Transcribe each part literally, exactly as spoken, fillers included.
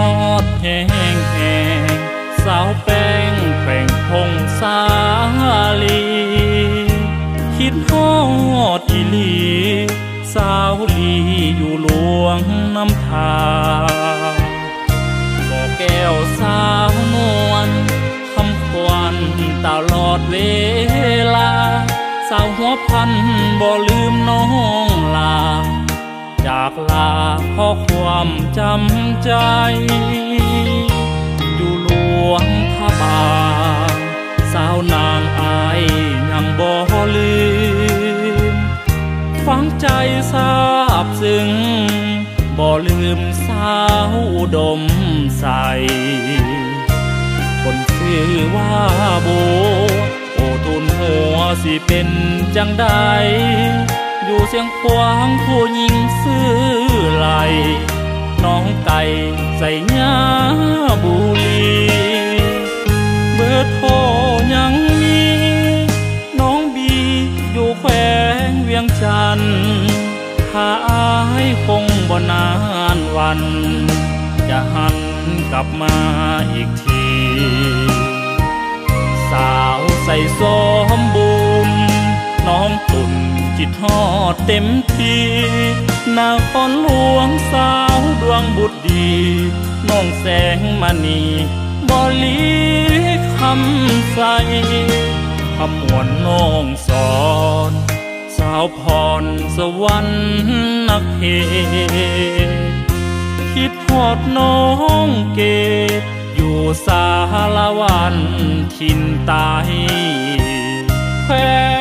อดแห้งแห้งสาวแป้งแป้งพงสาลีคิดฮอดอีหลีสาวลีอยู่หลวงน้ำทาบ่แก้วสาวนวลคำขวัญตลอดเวลาสาวหัวพันบ่ลืมน้องลาจากลาเพราะความจำใจอยู่หลวงพระบางสาวนางอายยังบ่ลืมฝังใจซาบซึ้งบ่ลืมสาวอุดมใสคนชื่อว่าโบโอทุนหัวสิเป็นจังใดอยู่เสียงขวางผู้หญิงซื้อไหลน้องไก่ใส่หญ้าบุรีเบอร์โทรยังมีน้องบีอยู่แขวงเวียงจันทน์ถ้าอายคงบ่นานวันจะหันกลับมาอีกทีสาวใส่สมบูรณ์น้องตุ่นจิตทอดเต็มทีนครหลวงสาวดวงบุตรดีน้องแสงมณีบริคำใสขมวลน้องสอนสาวพรสวรรค์นักเฮคิดทอดน้องเกศอยู่สารวันทินตายแขว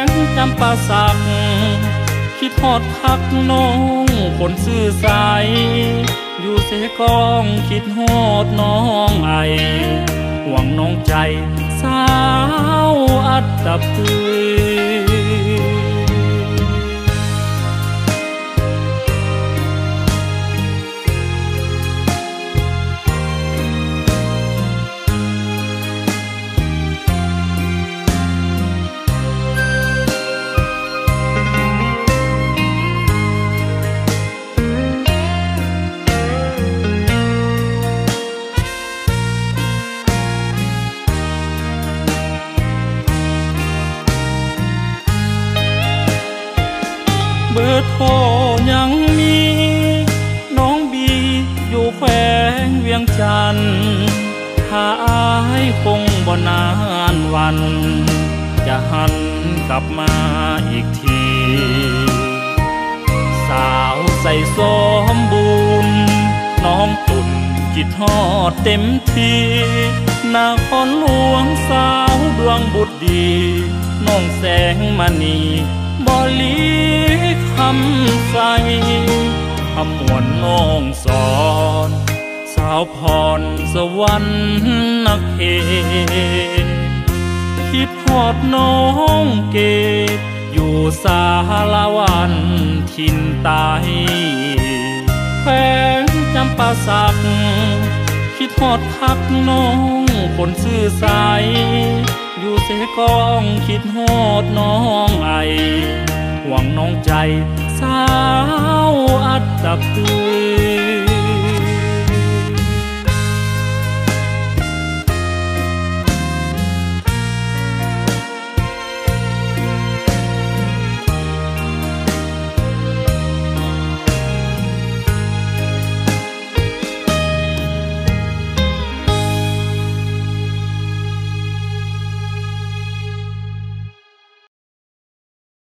งจำปาสักคิดทอดทักน้องคนซื่อใสอยู่เสกองคิดฮอดน้องไอห่วงน้องใจสาวอัตตปือเบอร์โทรยังมีน้องบีอยู่แขวงเวียงจันทน์ถ้าอายคงบ่นานวันจะหันกลับมาอีกทีสาวใส่สมบูรณ์น้องตุ่นจิตทอดเต็มทีนครหลวงสาวดวงบุตรดีน้องแสงมณีบริคำใสขมวลน้องสอนสาวพรสวรรค์นักเฮคิดทอดน้องเกศอยู่สารวันทินตายแขวงจำปาสักคิดทอดทักน้องคนซื่อใสอยู่เสกองคิดฮอดน้องไอห่วงน้องใจสาวอัตตปือ